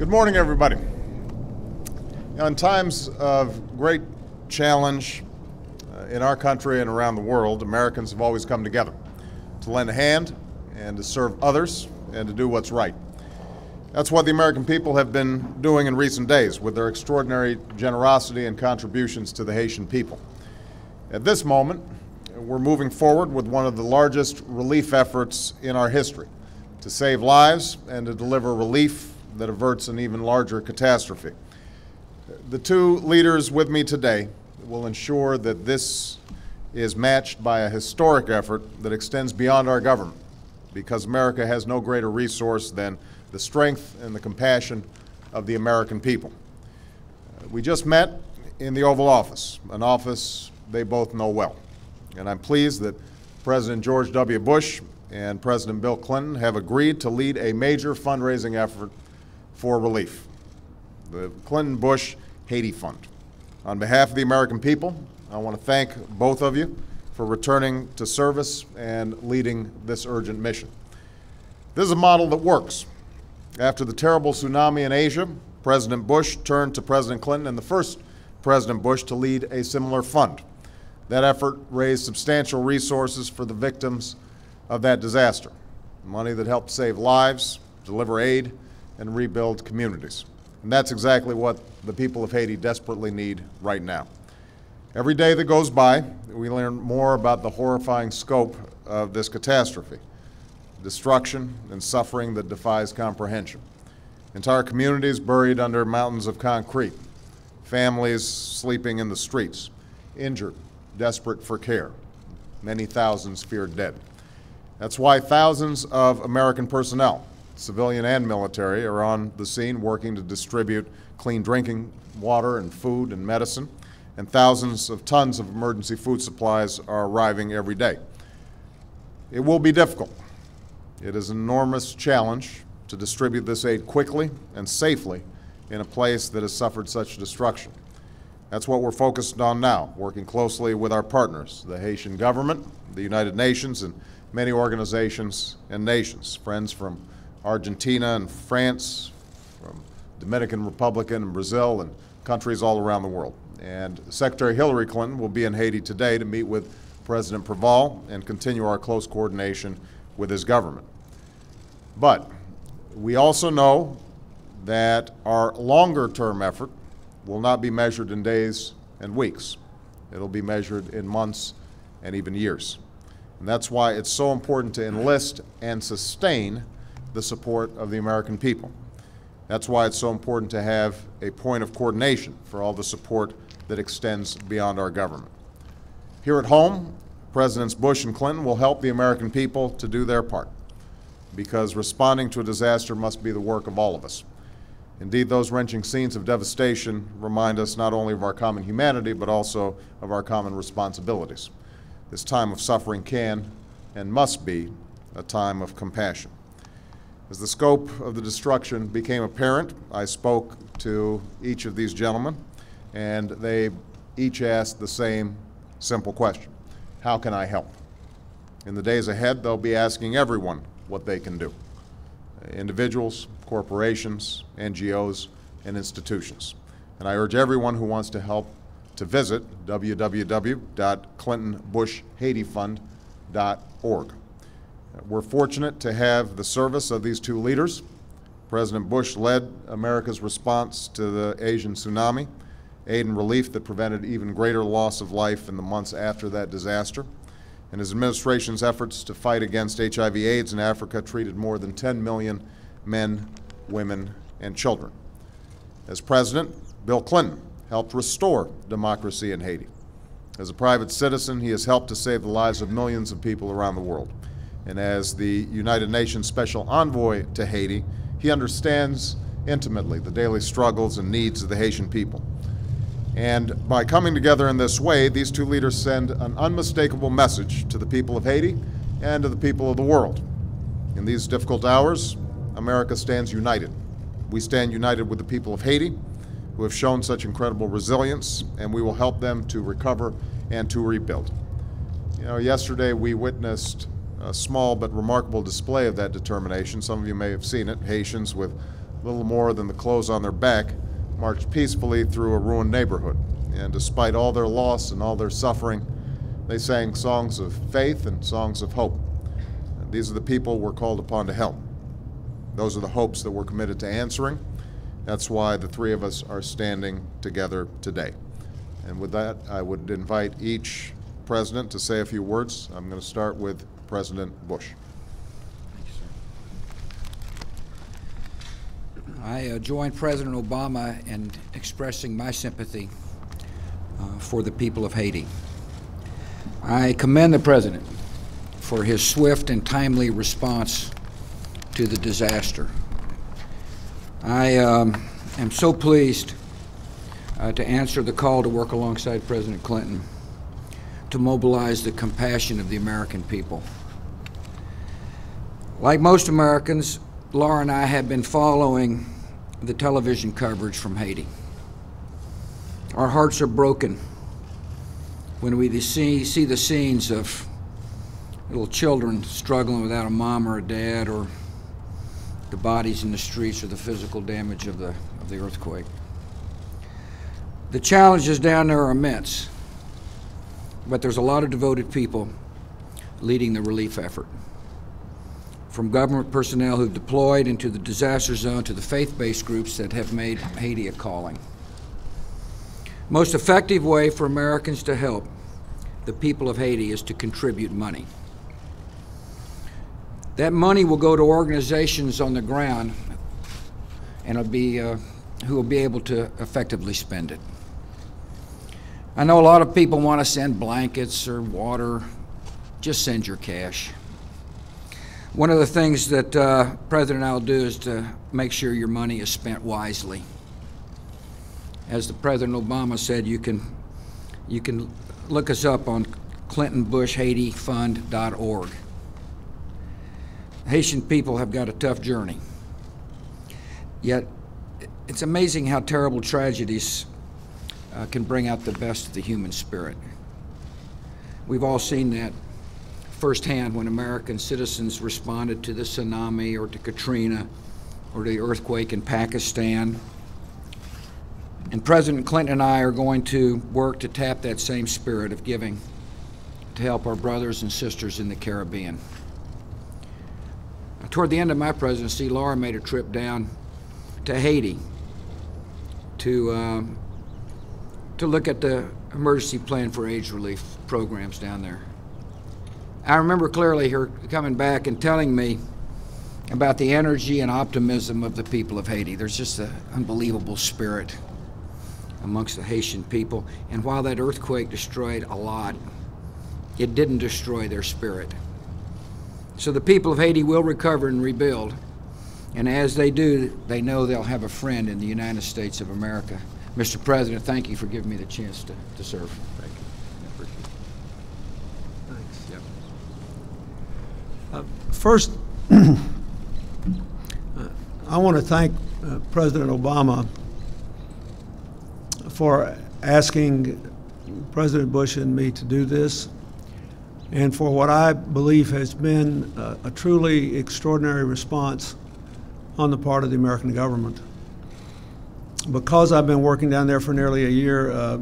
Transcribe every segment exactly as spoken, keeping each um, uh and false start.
Good morning, everybody. In times of great challenge uh, in our country and around the world, Americans have always come together to lend a hand and to serve others and to do what's right. That's what the American people have been doing in recent days with their extraordinary generosity and contributions to the Haitian people. At this moment, we're moving forward with one of the largest relief efforts in our history to save lives and to deliver relief that averts an even larger catastrophe. The two leaders with me today will ensure that this is matched by a historic effort that extends beyond our government, because America has no greater resource than the strength and the compassion of the American people. Uh, we just met in the Oval Office, an office they both know well. And I'm pleased that President George W. Bush and President Bill Clinton have agreed to lead a major fundraising effort for relief, the Clinton-Bush Haiti Fund. On behalf of the American people, I want to thank both of you for returning to service and leading this urgent mission. This is a model that works. After the terrible tsunami in Asia, President Bush turned to President Clinton and the first President Bush to lead a similar fund. That effort raised substantial resources for the victims of that disaster, money that helped save lives, deliver aid, and rebuild communities. And that's exactly what the people of Haiti desperately need right now. Every day that goes by, we learn more about the horrifying scope of this catastrophe, destruction and suffering that defies comprehension. Entire communities buried under mountains of concrete, families sleeping in the streets, injured, desperate for care, many thousands feared dead. That's why thousands of American personnel, civilian and military, are on the scene working to distribute clean drinking water and food and medicine, and thousands of tons of emergency food supplies are arriving every day. It will be difficult. It is an enormous challenge to distribute this aid quickly and safely in a place that has suffered such destruction. That's what we're focused on now, working closely with our partners, the Haitian government, the United Nations, and many organizations and nations, friends from Argentina and France, from Dominican Republic and Brazil, and countries all around the world. And Secretary Hillary Clinton will be in Haiti today to meet with President Preval and continue our close coordination with his government. But we also know that our longer-term effort will not be measured in days and weeks. It'll be measured in months and even years. And that's why it's so important to enlist and sustain the support of the American people. That's why it's so important to have a point of coordination for all the support that extends beyond our government. Here at home, Presidents Bush and Clinton will help the American people to do their part, because responding to a disaster must be the work of all of us. Indeed, those wrenching scenes of devastation remind us not only of our common humanity, but also of our common responsibilities. This time of suffering can and must be a time of compassion. As the scope of the destruction became apparent, I spoke to each of these gentlemen, and they each asked the same simple question: how can I help? In the days ahead, they'll be asking everyone what they can do. Individuals, corporations, N G Os, and institutions. And I urge everyone who wants to help to visit w w w dot clinton bush haiti fund dot org. We're fortunate to have the service of these two leaders. President Bush led America's response to the Asian tsunami, aid and relief that prevented even greater loss of life in the months after that disaster. And his administration's efforts to fight against H I V AIDS in Africa treated more than ten million men, women, and children. As president, Bill Clinton helped restore democracy in Haiti. As a private citizen, he has helped to save the lives of millions of people around the world. And as the United Nations Special Envoy to Haiti, he understands intimately the daily struggles and needs of the Haitian people. And by coming together in this way, these two leaders send an unmistakable message to the people of Haiti and to the people of the world. In these difficult hours, America stands united. We stand united with the people of Haiti, who have shown such incredible resilience, and we will help them to recover and to rebuild. You know, yesterday we witnessed a small but remarkable display of that determination. Some of you may have seen it, Haitians with little more than the clothes on their back, marched peacefully through a ruined neighborhood. And despite all their loss and all their suffering, they sang songs of faith and songs of hope. And these are the people we're called upon to help. Those are the hopes that we're committed to answering. That's why the three of us are standing together today. And with that, I would invite each president to say a few words. I'm going to start with President Bush. I uh, join President Obama in expressing my sympathy uh, for the people of Haiti. I commend the President for his swift and timely response to the disaster. I um, am so pleased uh, to answer the call to work alongside President Clinton to mobilize the compassion of the American people. Like most Americans, Laura and I have been following the television coverage from Haiti. Our hearts are broken when we see, see the scenes of little children struggling without a mom or a dad, or the bodies in the streets, or the physical damage of the, of the earthquake. The challenges down there are immense, but there's a lot of devoted people leading the relief effort. From government personnel who've deployed into the disaster zone to the faith-based groups that have made Haiti a calling. Most effective way for Americans to help the people of Haiti is to contribute money. That money will go to organizations on the ground and it'll be, uh, who will be able to effectively spend it. I know a lot of people want to send blankets or water. Just send your cash. One of the things that uh, President and I will do is to make sure your money is spent wisely. As the President Obama said, you can, you can look us up on Clinton-Bush Haiti Fund dot org. Haitian people have got a tough journey. Yet, it's amazing how terrible tragedies uh, can bring out the best of the human spirit. We've all seen that firsthand when American citizens responded to the tsunami or to Katrina or to the earthquake in Pakistan. And President Clinton and I are going to work to tap that same spirit of giving to help our brothers and sisters in the Caribbean. Toward the end of my presidency, Laura made a trip down to Haiti to, um, to look at the emergency plan for AIDS relief programs down there. I remember clearly her coming back and telling me about the energy and optimism of the people of Haiti. There's just an unbelievable spirit amongst the Haitian people. And while that earthquake destroyed a lot, it didn't destroy their spirit. So the people of Haiti will recover and rebuild. And as they do, they know they'll have a friend in the United States of America. Mister President, thank you for giving me the chance to, to serve. Thank you. Uh, first, uh, I want to thank uh, President Obama for asking President Bush and me to do this, and for what I believe has been uh, a truly extraordinary response on the part of the American government. Because I've been working down there for nearly a year uh,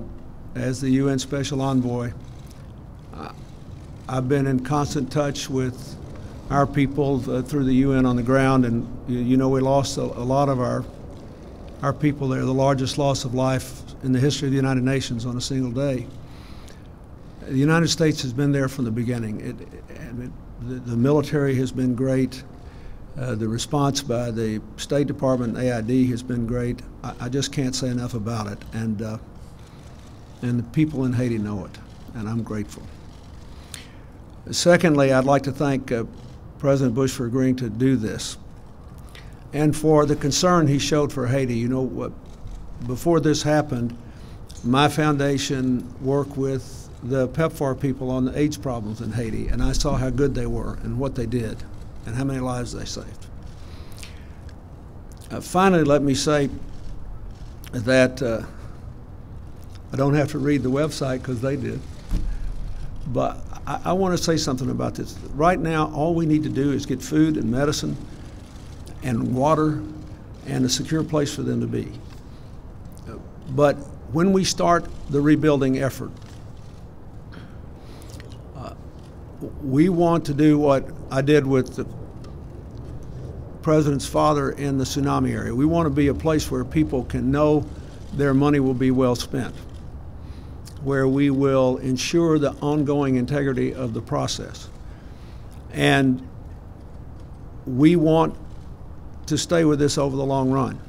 as the U N Special Envoy, I've been in constant touch with our people uh, through the U N on the ground, and you, you know we lost a, a lot of our our people there, the largest loss of life in the history of the United Nations on a single day. The United States has been there from the beginning. It, it, it, the, the military has been great. Uh, the response by the State Department and A I D has been great. I, I just can't say enough about it, and, uh, and the people in Haiti know it, and I'm grateful. Secondly, I'd like to thank uh, President Bush for agreeing to do this and for the concern he showed for Haiti. You know, uh, before this happened, my foundation worked with the PEPFAR people on the AIDS problems in Haiti, and I saw how good they were and what they did and how many lives they saved. Uh, finally, let me say that uh, I don't have to read the website because they did, but I, I want to say something about this. Right now, all we need to do is get food and medicine and water and a secure place for them to be. But when we start the rebuilding effort, uh, we want to do what I did with the president's father in the tsunami area. We want to be a place where people can know their money will be well spent, where we will ensure the ongoing integrity of the process. And we want to stay with this over the long run.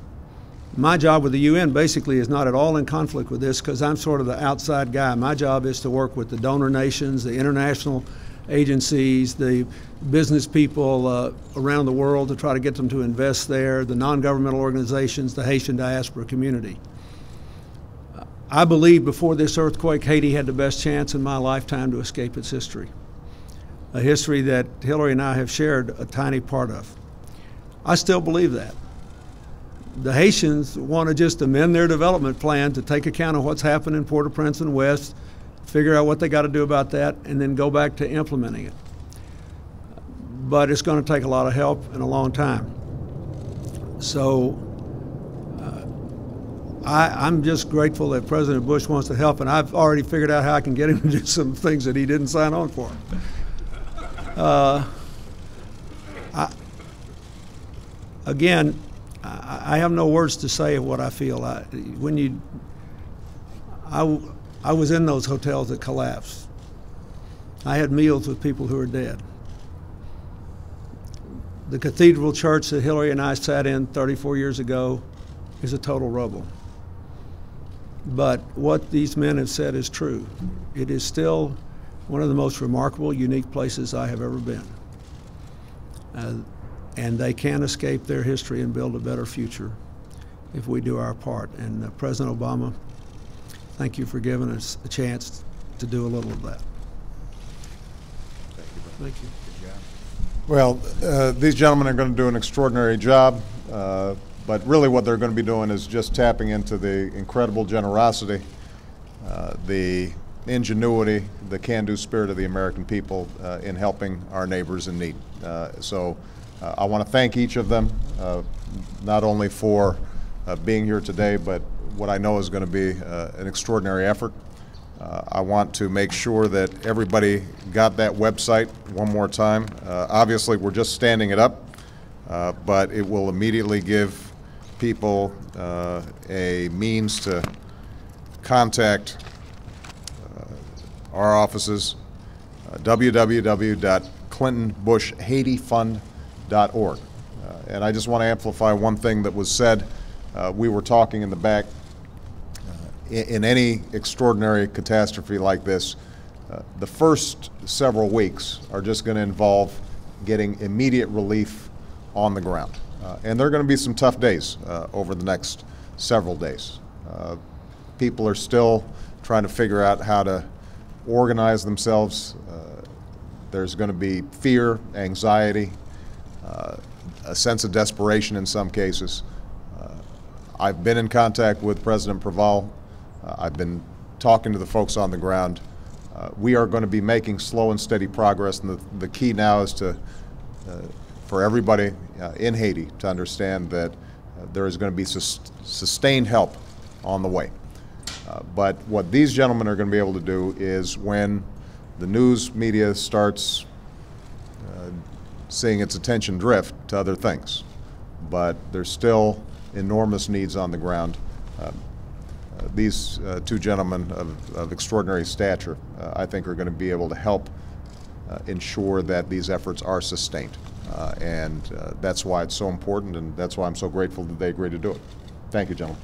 My job with the U N basically is not at all in conflict with this, because I'm sort of the outside guy. My job is to work with the donor nations, the international agencies, the business people uh, around the world to try to get them to invest there, the non-governmental organizations, the Haitian diaspora community. I believe before this earthquake, Haiti had the best chance in my lifetime to escape its history, a history that Hillary and I have shared a tiny part of. I still believe that. The Haitians want to just amend their development plan to take account of what's happened in Port-au-Prince and West, figure out what they got to do about that, and then go back to implementing it. But it's going to take a lot of help and a long time. So uh, I, I'm just grateful that President Bush wants to help, and I've already figured out how I can get him to do some things that he didn't sign on for. Uh, I, again, I, I have no words to say of what I feel. I, when you, I, I was in those hotels that collapsed. I had meals with people who are dead. The cathedral church that Hillary and I sat in thirty-four years ago is a total rubble. But what these men have said is true. It is still one of the most remarkable, unique places I have ever been. Uh, and they can escape their history and build a better future if we do our part. And uh, President Obama, thank you for giving us a chance to do a little of that. Thank you. Thank you. Good job. Well, uh, these gentlemen are going to do an extraordinary job, uh, but really what they're going to be doing is just tapping into the incredible generosity, uh, the ingenuity, the can-do spirit of the American people uh, in helping our neighbors in need. Uh, so uh, I want to thank each of them, uh, not only for uh, being here today, but what I know is going to be uh, an extraordinary effort. Uh, I want to make sure that everybody got that website one more time. Uh, obviously, we're just standing it up, uh, but it will immediately give people uh, a means to contact our offices, uh, w w w dot Clinton Bush Haiti Fund dot org. Uh, and I just want to amplify one thing that was said. Uh, we were talking in the back. Uh, in, in any extraordinary catastrophe like this, uh, the first several weeks are just going to involve getting immediate relief on the ground. Uh, and there are going to be some tough days uh, over the next several days. Uh, people are still trying to figure out how to organize themselves. Uh, there's going to be fear, anxiety, uh, a sense of desperation in some cases. Uh, I've been in contact with President Preval. Uh, I've been talking to the folks on the ground. Uh, we are going to be making slow and steady progress, and the, the key now is to, uh, for everybody uh, in Haiti to understand that uh, there is going to be sus sustained help on the way. Uh, but what these gentlemen are going to be able to do is, when the news media starts uh, seeing its attention drift to other things, but there's still enormous needs on the ground, uh, uh, these uh, two gentlemen of, of extraordinary stature, uh, I think, are going to be able to help uh, ensure that these efforts are sustained. Uh, and uh, that's why it's so important, and that's why I'm so grateful that they agreed to do it. Thank you, gentlemen.